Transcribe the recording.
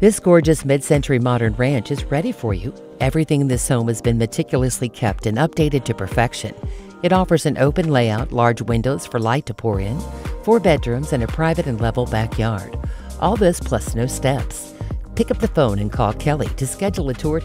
This gorgeous mid-century modern ranch is ready for you. Everything in this home has been meticulously kept and updated to perfection. It offers an open layout, large windows for light to pour in, 4 bedrooms, and a private and level backyard. All this plus no steps. Pick up the phone and call Kelly to schedule a tour.